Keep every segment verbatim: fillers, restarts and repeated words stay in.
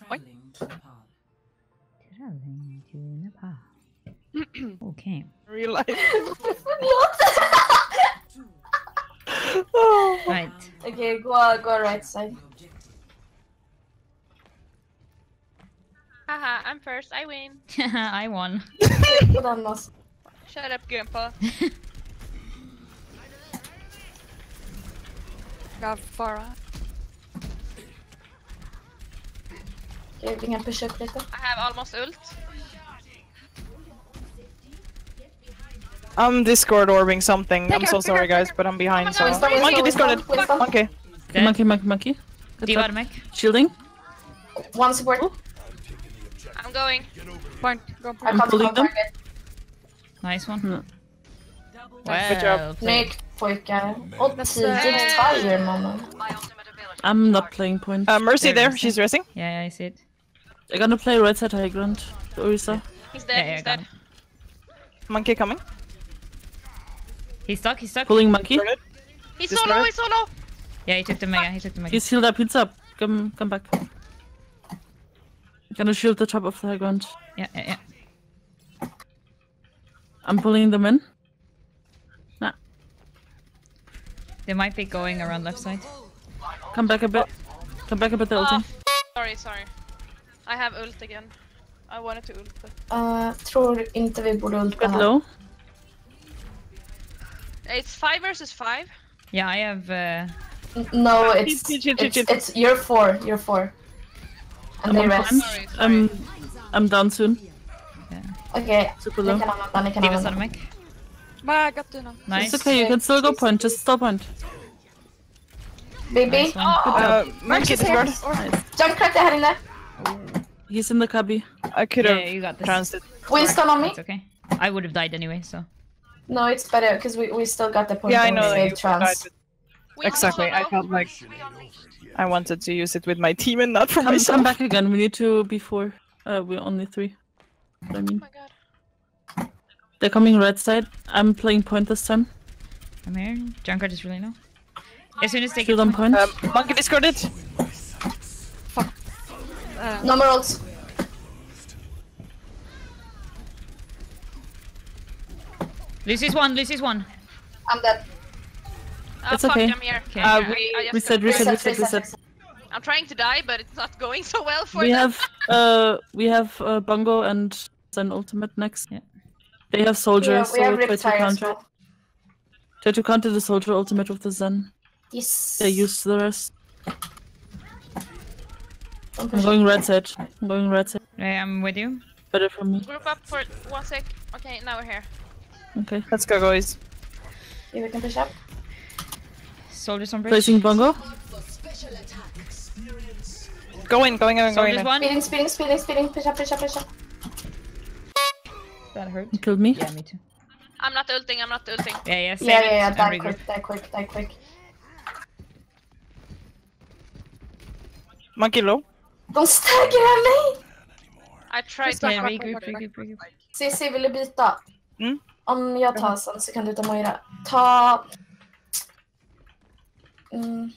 Traveling to Nepal. Traveling to Nepal. Okay. Real life. Oh. Right. Okay, go uh, go right side. Haha, I'm first. I win. I won. Shut up, Grandpa. Got Farah. Okay, we can push up later. I have almost ult. I'm Discord orbing something. Take I'm her, so sorry, her, guys, but I'm behind. Oh so. God, sorry, monkey discorded. Monkey. Dead. Monkey, monkey, monkey. Divar mech. Shielding. One support. Ooh. I'm going. Point. Go point. I'm pulling them. Target. Nice one. Mm. Well, good job. Nick, pojkar. I'm not playing point. Uh, Mercy there, there. She's resting. Yeah, yeah, I see it. They're gonna play red side high ground. Orisa. He's dead, yeah, he's dead. Monkey coming. He's stuck, he's stuck. Pulling monkey. He's solo, he's solo! Yeah, he took the mega, he took the mega. He's healed up, he's up. Come, come back. Gonna shield the top of the high ground. Yeah, yeah, yeah. I'm pulling them in. Nah. They might be going around left side. Come back a bit. Come back a bit, the oh, ulting. Sorry, sorry. I have ult again. I wanted to ult. But... Uh, tror inte vi borde ulta. Get low. It's five versus five. Yeah, I have. Uh... No, it's, it's it's you're four. You're four. And I'm, rest. I'm, sorry, sorry. I'm I'm down soon. Yeah. Okay. Super low. Leave us on mic. Nice. It's okay. You can still go point. Just still point. Baby. Nice oh, uh, Mercy discard. Nice. Jump crack the head in there. He's in the cubby. I could have. Yeah, you got this. Transit. Winston on me. It's okay. I would have died anyway, so. No, it's better because we we still got the point. Yeah, I know. That trans. Exactly. I felt like I wanted to use it with my team and not for come, myself. Come back again. We need to be four. Uh, we're only three. What I mean. Oh my god. They're coming red side. I'm playing point this time. I'm here. Junkrat is really low. As soon as they kill on point. Um, monkey discarded. Fuck. Uh, no more ults. Lucy's one, Lucy's one. I'm dead. Oh, it's fuck, okay. I'm here. Okay. Uh, we, I, I reset, reset, reset, reset, reset, reset. I'm trying to die, but it's not going so well for we them. Have, uh, we have uh, Bongo and Zen ultimate next. Yeah. They have soldier, so try to counter. Try to counter the soldier ultimate with the Zen. Yes. They use the rest. Okay. I'm going red side. I'm going red side. Yeah, I'm with you. Better for me. Group up for one sec. Okay, now we're here. Okay, let's go, guys. Yeah, we can push up. Soldiers on bridge. Placing Bongo. Go in, going in, going in. One. Speeding, speeding, speeding, speeding. Push up, push up, push up. That hurt. You killed me? Yeah, me too. I'm not ulting, I'm not ulting. Yeah, yeah, save yeah, yeah, yeah, die quick, quick, die quick, die quick. Monkey low. Don't stagger me! I tried to regroup. C C, vill du byta? Mm? Om jag tar sen så kan du ta Moira. Ta... Mm.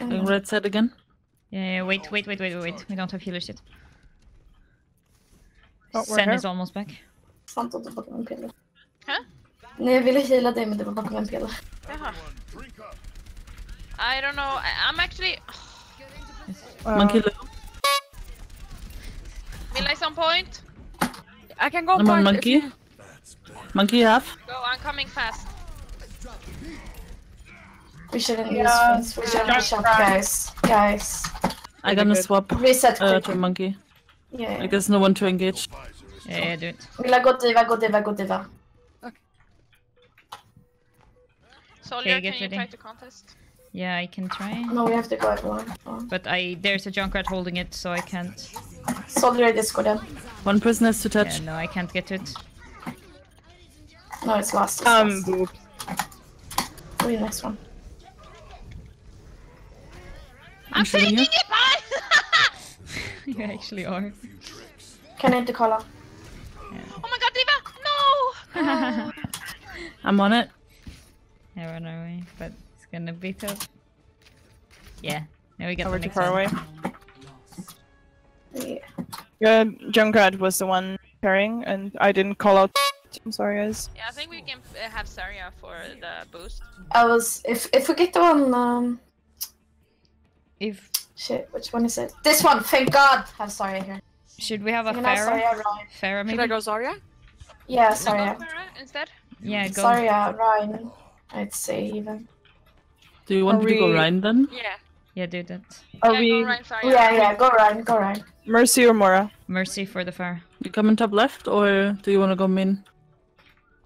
Mm. Red side again? Yeah, yeah, wait, wait, wait, wait, wait. We don't have healers yet. Oh, Sen is almost back. Sant att du bakom en pille. Huh? Nej, jag ville heala dig men du var bakom en pille. Jaha. I don't know, I, I'm actually... Uh... Monkey low. Will I some point? I can go I'm on monkey. You... Monkey half. Go, I'm coming fast. We shouldn't yeah. use we shouldn't yeah. shop, guys. Guys. I'm gonna good. swap Reset uh, to monkey. Yeah, yeah. I guess no one to engage. Yeah, yeah, do it. Mila, go diva, go diva, go diva. Okay. Soldier, okay, can you try to contest? Yeah, I can try. No, we have to go at one. Oh. But I there's a Junkrat holding it, so I can't. Soldier discord then. One person has to touch. Yeah, no, I can't get to it. No, it's lost. It's um, boop. Wait, next one. I'm, I'm taking you? it, bud! You actually are. Can I hit the collar? Yeah. Oh my god, Diva! No! I'm on it. I run away, but it's gonna be tough. Yeah. Now we get oh, the next far one. Away. Yeah, Junkrat was the one carrying, and I didn't call out. I'm sorry, guys. Yeah, I think we can have Saria for the boost. I was if if we get the one um. If shit, which one is it? This one. Thank God, I have Saria here. Should we have a Pharah? Pharah, maybe. Should I go Zarya? Yeah, Zarya. Instead? Yeah, go. Zarya, Ryan. I'd say even. Do you want Are to we... go Ryan then? Yeah. Yeah, do that. Are yeah, we... go Ryan, Zarya. Yeah, yeah, go Ryan, go Ryan. Mercy or Mora? Mercy for the Pharah. You come in top left, or do you want to go min?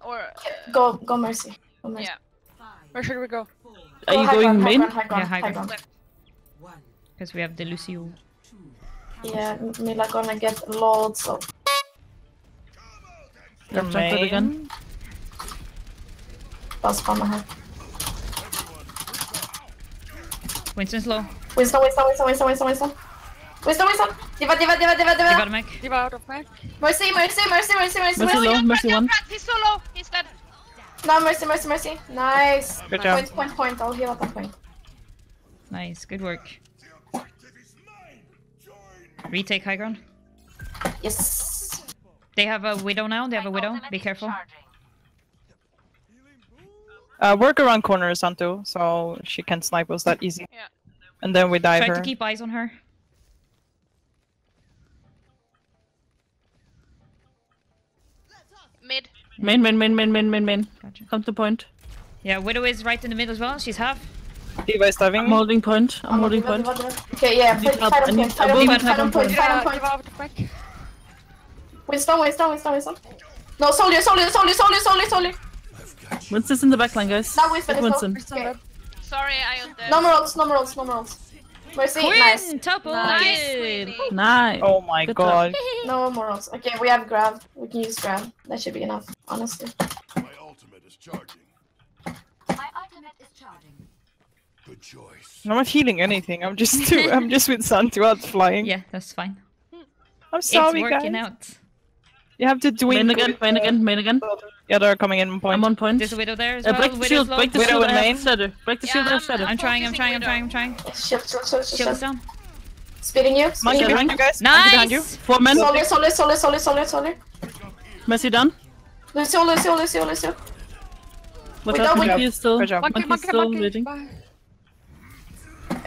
Or uh... go, go Mercy. Go Mercy. Yeah. Where should we go? Are go you going min? Yeah, high ground. Because we have the Lucio. Yeah, Mila gonna get loads of. They're jumping again. That's from her. Winston's low. Winston, Winston, Winston, Winston, Winston, Winston. Winston, Winston. Diva, Diva, Diva, Diva, Diva. Diva, Mac. Diva out of Mac. Mercy, Mercy, Mercy, Mercy, Mercy. Mercy low, Mercy one. He's so low, he's dead. No, Mercy, Mercy, Mercy. Nice. Good job. Point, point, point. I'll heal up on point. Nice, good work. Retake high ground. Yes. They have a widow now. They have a widow. Be careful. Uh, work around corner, Santu, so she can snipe us that easy. Yeah. And then we dive Try her. Try to keep eyes on her. Mid. Main, main, main, main, main, main, main. Gotcha. Come to point. Yeah, widow is right in the middle as well. She's half. Diva is diving. I'm holding point. I'm, I'm holding point. Diva, Diva, Diva. Okay, yeah. Fight on point. Fight on point. Fight on point. Fight on point. Winston, Winston, Winston, Winston. No, soldier, soldier, soldier, soldier, soldier, soldier. Winston's in the backline, guys. No, Winston, Winston. Winston. Okay. Sorry, I am dead. No more rolls, no more rolls, no more rolls. Mercy, Queen, nice. Topple, nice. Nice. Oh my Good god. No more rolls. Okay, we have grab. We can use grab. That should be enough, honestly. My ultimate is charging. My ultimate is charging. Good choice. I'm not healing anything. I'm just too, I'm just with Santu out flying. Yeah, that's fine. I'm sorry, guys. It's working guys. out. You have to do it. Main again, main again, main again. Yeah, they're coming in on point. I'm on point. There's a widow there as well. Uh, break the Widow's shield, low. break the widow shield. I have shadow. Break the yeah, shield, I have shadow. I'm trying, I'm trying, I'm trying, I'm trying. Shield, shield, shield, shield. Shield down. Spitting you. Monkey behind you guys. Nice. Behind you. Four men. Solid, solid, solid, solid, solid, solid. Mercy down. Lucio, Lucio, Lucio, Lucio. What up? Monkey is still, monkey is still waiting.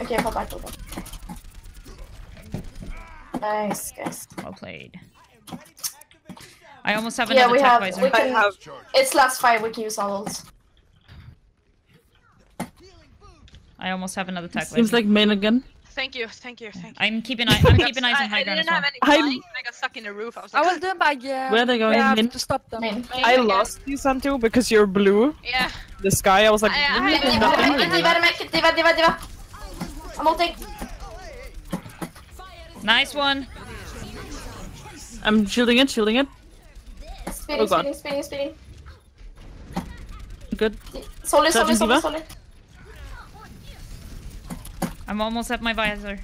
Okay, fall back, fall back. Nice, guys. Well played. I almost have another yeah, attack visor. We can, have... It's last fight, we can use all ults. I almost have another attack visor. Seems like main again. Thank you, thank you, thank you. I'm keeping, eye, I'm keeping eyes on high ground as well. I didn't have any flying, I got stuck in the roof. I was, like, I was doing by, yeah. Where are they going? I have to stop them. Main. Main. I lost you, Santu, because you're blue. Yeah. The sky, I was like... I, I, nothing. Diva, Diva, Diva. I'm ulting. Nice one. I'm shielding it, shielding it. Speeding, oh speeding, speeding, speeding. Good. Solid, solid, solid, solid. I'm almost at my visor.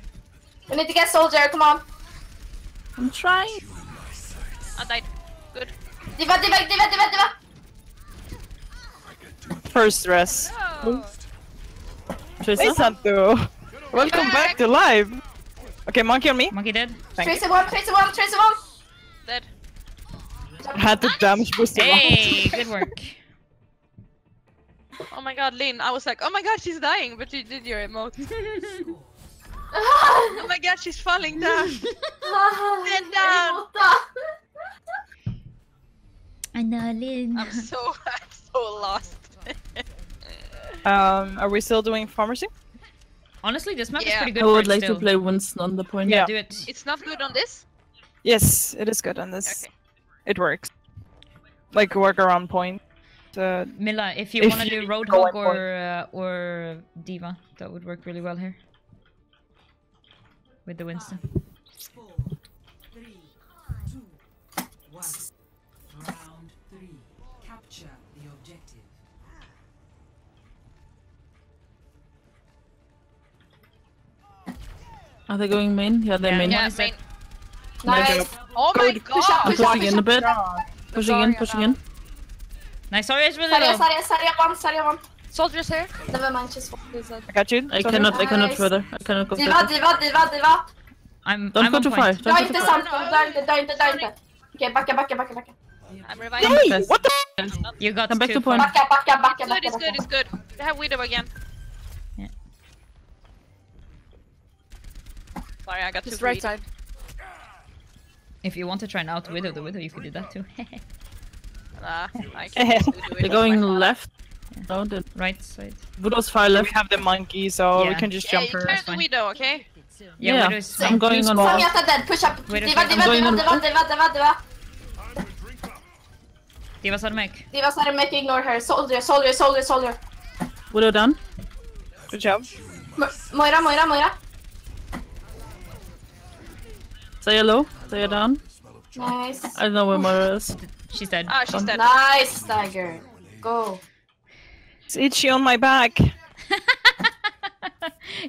We need to get soldier, come on. I'm trying. I died. Good. Diva, Diva, Diva, Diva, Diva. First rest. Oh. Tracer? Santu. Welcome back. back to live! Okay, monkey on me. Monkey dead. Thank Tracer you. one, Tracer one, Tracer one! Dead. I had the damage boost. Hey, good work. Oh my god, Lynn, I was like, oh my god, she's dying, but you did your emote. Oh my god, she's falling down. Dead down. I know, Lynn. I'm so, I'm so lost. um, are we still doing pharmacy? Honestly, this map yeah. is pretty good. I would like still. to play Winston on the point. Yeah, yeah, do it. It's not good on this? Yes, it is good on this. Okay. It works. Like work around point. Uh, Mila, if you want to do Roadhog or uh, or Diva, that would work really well here. With the Winston. Five, four, three, two, one. Round three. Capture the objective. Are they going main? Yeah, they're yeah, main. Yeah, main. Nice. nice. Oh my god. Push up, push I'm pushing up, in a bit. Pushing in, pushing now. in. Nice. Sorry, it's really low. Saria, Saria, Saria one, Saria one. Soldiers here. Never mind, just I got you. I Soldier. cannot, I cannot nice. further. I cannot go further. Diva, Diva, Diva, Diva. I'm. Don't I'm go too far. Don't go too far. Don't, don't, don't, don't. Okay, back, back, back, back. I'm reviving. Hey, what the? F you got I'm back to point. Back, back, back, back, back. It's good, it's good, it's good. They have widow again. Yeah. Sorry, I got just two right side. If you want to try and out widow the widow, you could do that too. Nah, I can't do it. They're going left. No, the right side. Widow's far left. We have the monkey, so yeah. we can just yeah, jump her. Yeah, you turn the widow, okay? Yeah, yeah. I'm going on wall. Push up. Diva, Diva, Diva, Diva, Diva, Diva. Diva's on mech. Diva's on mech, ignore her. Soldier, soldier, soldier, soldier. Widow down. Good job. Mo Moira, Moira, Moira. Say hello. Say you're down. Nice. I don't know where Moira is. She's dead. Ah, oh, she's dead. Nice, Tiger. Go. It's itchy on my back.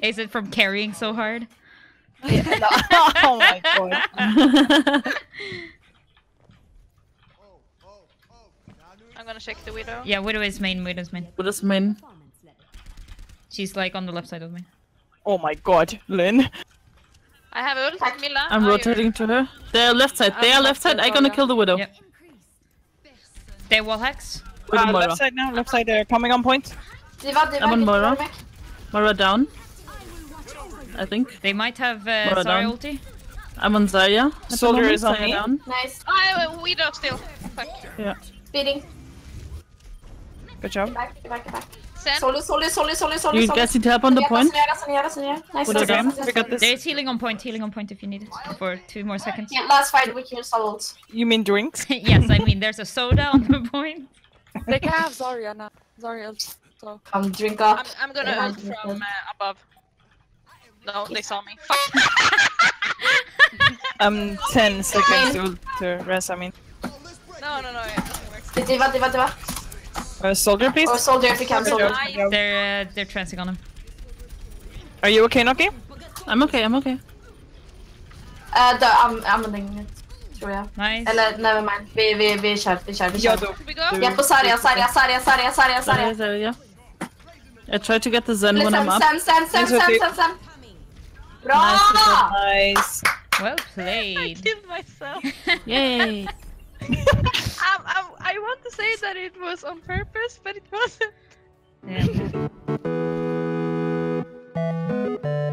Is it from carrying so hard? Yeah, no. Oh my god. I'm gonna check the widow. Yeah, widow is main, widow's main. Widow's main. She's like on the left side of me. Oh my god, Lynn. I have ult, Mila. I'm oh, rotating you're... to her. They're left side, they are left side. I'm gonna kill the widow. Yep. They wall hacks. Uh, left side now, left side, they're coming on point. Diva, Diva, I'm on Moira. Moira down. I think. They might have uh, Zarya ulti. I'm on Zarya. Soldier is on me. Down. Nice. Oh, we don't still. Fuck. Yeah. Speeding. Good job. Get back, get back, get back. Solo, solo, solo, solo, solo. You guys need help on the point. Nice. Nice. There's healing on point, healing on point if you need it. For two more seconds. Yeah, last fight we can salt. You mean drinks? Yes, I mean there's a soda on the point. They can have Zarya now. Zarya, so... Come drink up. I'm, I'm gonna yeah, ult from uh, above. No, they saw me. Fuck. um, ten seconds to, to rest, I mean. No, no, no, yeah, it doesn't work. Diva, Diva, Diva. Uh, soldier, please? Oh, soldier, if you can, soldier. They're, uh, they're trancing on him. Are you okay, Noki? I'm okay, I'm okay. Uh, the, I'm, I'm ending it. Nice. Eller never mind. Vi, vi, vi kör, vi kör, vi kör. Jag är på Zarya, Zarya, Zarya, Zarya, Zarya, Zarya. Zarya. I try to get the Zen when I'm up. Sam, Sam, Sam, Sam, Sam, Sam. Bra! Nice. Well played. I killed myself. Yay. um, um, I want to say that it was on purpose, but it wasn't. Yeah.